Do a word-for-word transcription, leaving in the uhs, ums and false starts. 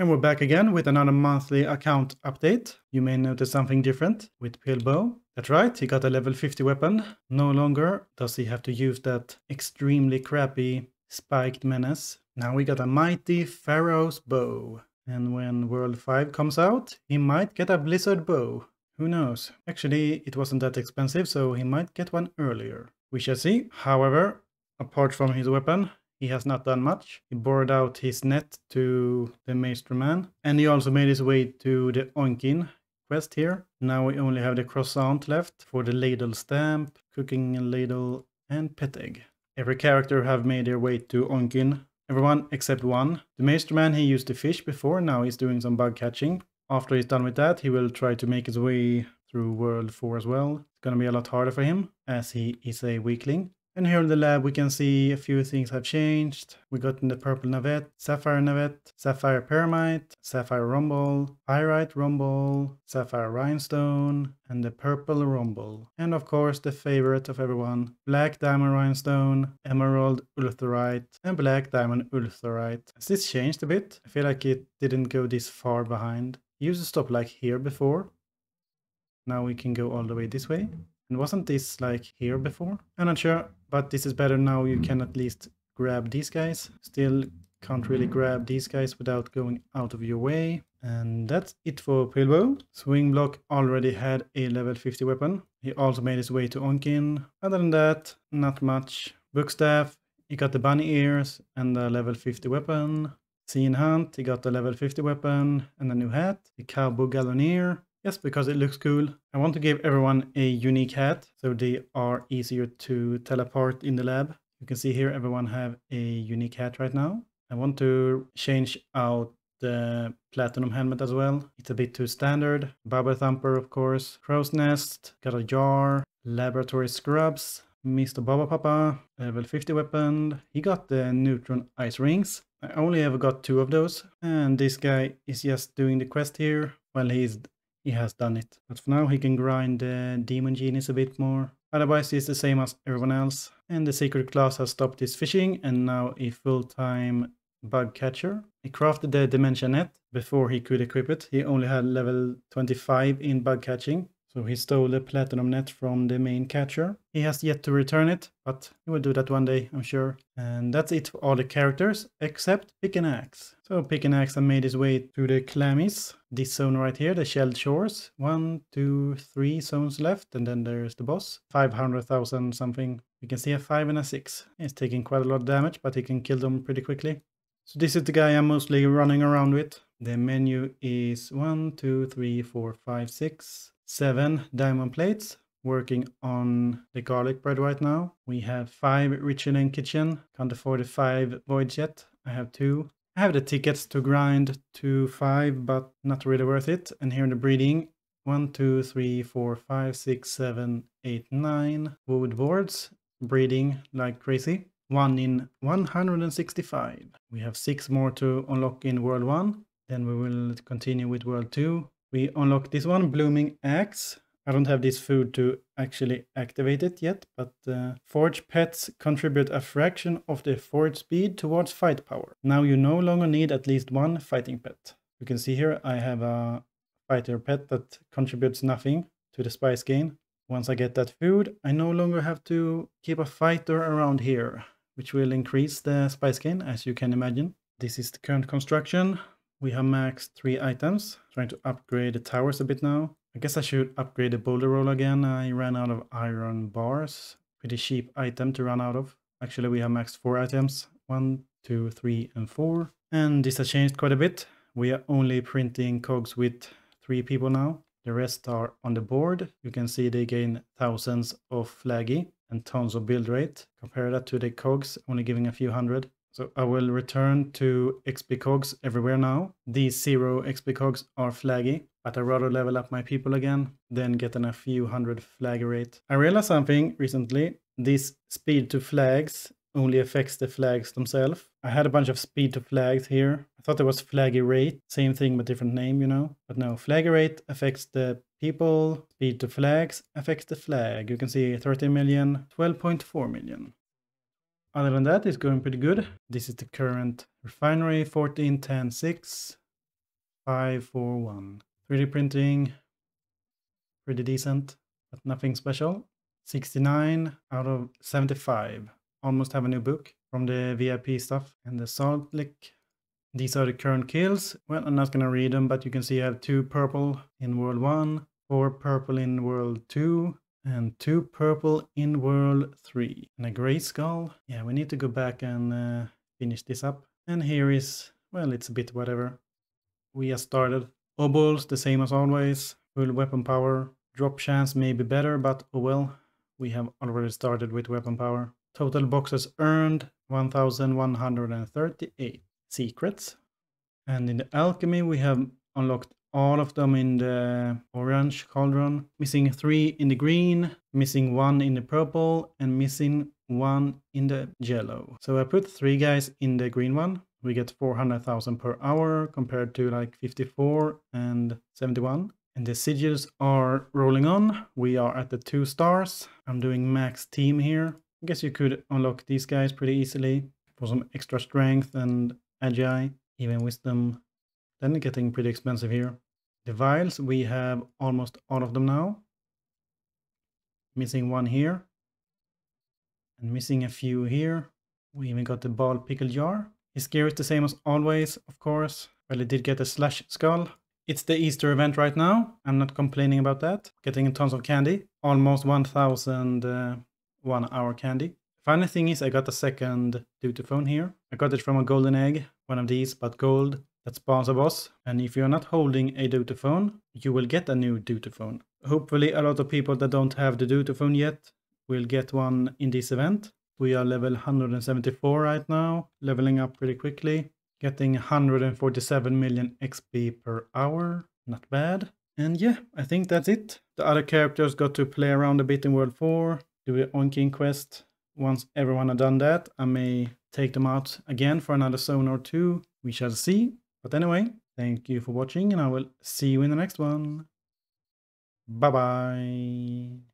And we're back again with another monthly account update. You may notice something different with Pilbow. That's right, he got a level fifty weapon. No longer does he have to use that extremely crappy spiked menace. Now we got a mighty Pharaoh's bow. And when World five comes out, he might get a Blizzard bow. Who knows? Actually, it wasn't that expensive, so he might get one earlier. We shall see. However, apart from his weapon, he has not done much. He bored out his net to the Maestro Man. And he also made his way to the Oinkin Quest here. Now we only have the croissant left for the ladle stamp, cooking ladle, and pet egg. Every character have made their way to Oinkin. Everyone except one. The Maestro Man, he used the fish before. Now he's doing some bug catching. After he's done with that, he will try to make his way through World four as well. It's gonna be a lot harder for him as he is a weakling. And here in the lab we can see a few things have changed. We got in the purple navette, sapphire navette, sapphire pyramite, sapphire rumble, pyrite rumble, sapphire rhinestone, and the purple rumble. And of course the favorite of everyone, black diamond rhinestone, emerald ultherite, and black diamond ultherite. Has this changed a bit? I feel like it didn't go this far behind. It used to stop like here before. Now we can go all the way this way. And wasn't this like here before? I'm not sure, but this is better now. You can at least grab these guys. Still can't really grab these guys without going out of your way. And that's it for Pilbow. Swingblock already had a level fifty weapon. He also made his way to Oinkin. Other than that, not much. Bookstaff, he got the bunny ears and the level fifty weapon. Scene Hunt, he got the level fifty weapon and a new hat. The Cowboy Galloneer. Yes, because it looks cool. I want to give everyone a unique hat so they are easier to tell apart in the lab. You can see here everyone have a unique hat right now. I want to change out the platinum helmet as well. It's a bit too standard. Baba Thumper, of course. Crow's Nest, got a jar. Laboratory Scrubs, Mister Baba Papa, level fifty weapon. He got the neutron ice rings. I only ever got two of those. And this guy is just doing the quest here. Well, he's He has done it. But for now he can grind the demon genies a bit more. Otherwise he's the same as everyone else. And the secret class has stopped his fishing and now a full-time bug catcher. He crafted the dimension net before he could equip it. He only had level twenty-five in bug catching. So he stole the platinum net from the main catcher. He has yet to return it, but he will do that one day, I'm sure. And that's it for all the characters except PickAndAxe. So PickAndAxe has made his way to the Clammies. This zone right here, the Shelled Shores. One, two, three zones left, and then there's the boss. five hundred thousand something. You can see a five and a six. He's taking quite a lot of damage, but he can kill them pretty quickly. So this is the guy I'm mostly running around with. The menu is one, two, three, four, five, six. seven diamond plates, working on the garlic bread right now. We have five Richland kitchen, can't afford the five voids yet. I have two. I have the tickets to grind to five, but not really worth it. And here in the breeding, one, two, three, four, five, six, seven, eight, nine wood boards, breeding like crazy. One in one hundred sixty-five. We have six more to unlock in World one. Then we will continue with World two. We unlock this one, Blooming Axe. I don't have this food to actually activate it yet, but uh, forge pets contribute a fraction of their forge speed towards fight power. Now you no longer need at least one fighting pet. You can see here I have a fighter pet that contributes nothing to the spice gain. Once I get that food, I no longer have to keep a fighter around here, which will increase the spice gain, as you can imagine. This is the current construction. We have maxed three items. Trying to upgrade the towers a bit now. I guess I should upgrade the boulder roll again. I ran out of iron bars. Pretty cheap item to run out of. Actually, we have maxed four items. One, two, three, and four. And this has changed quite a bit. We are only printing cogs with three people now. The rest are on the board. You can see they gain thousands of flaggy and tons of build rate. Compare that to the cogs, only giving a few hundred. So I will return to X P cogs everywhere now. These zero X P cogs are flaggy, but I rather level up my people again than getting a few hundred flag rate. I realized something recently. This speed to flags only affects the flags themselves. I had a bunch of speed to flags here. I thought there was flaggy rate, same thing but different name, you know. But no, flaggy rate affects the people, speed to flags affects the flag. You can see thirty million, twelve point four million. Other than that, it's going pretty good. This is the current refinery, fourteen, ten, six. five four one. three D printing, pretty decent, but nothing special. sixty-nine out of seventy-five. Almost have a new book from the V I P stuff. And the salt lick. These are the current kills. Well, I'm not gonna read them, but you can see I have two purple in World one, four purple in World two, and two purple in World three. And a gray skull. Yeah, we need to go back and uh, finish this up. And here is, well, it's a bit whatever. We have started. Obols, the same as always. Full weapon power. Drop chance may be better, but oh well. We have already started with weapon power. Total boxes earned, one thousand one hundred thirty-eight. Secrets. And in the alchemy we have unlocked all of them in the orange cauldron, missing three in the green, missing one in the purple, and missing one in the yellow. So I put three guys in the green one. We get four hundred thousand per hour compared to like fifty-four and seventy-one. And the sigils are rolling on. We are at the two stars. I'm doing max team here. I guess you could unlock these guys pretty easily for some extra strength and agile, even wisdom. Then getting pretty expensive here. The vials, we have almost all of them now. Missing one here. And missing a few here. We even got the ball pickle jar. His gear is the same as always, of course. Well, it did get a slash skull. It's the Easter event right now. I'm not complaining about that. Getting tons of candy. Almost one thousand uh, one hour candy. Final thing is I got a second dootophone here. I got it from a golden egg, one of these, but gold, that spawns a boss. And if you're not holding a dootophone, you will get a new dootophone. Hopefully a lot of people that don't have the dootophone yet will get one in this event. We are level one hundred seventy-four right now, leveling up pretty quickly. Getting one hundred forty-seven million X P per hour, not bad. And yeah, I think that's it. The other characters got to play around a bit in World four, do the Oinkin quest. Once everyone had done that, I may take them out again for another zone or two. We shall see. But anyway, thank you for watching and I will see you in the next one. Bye-bye.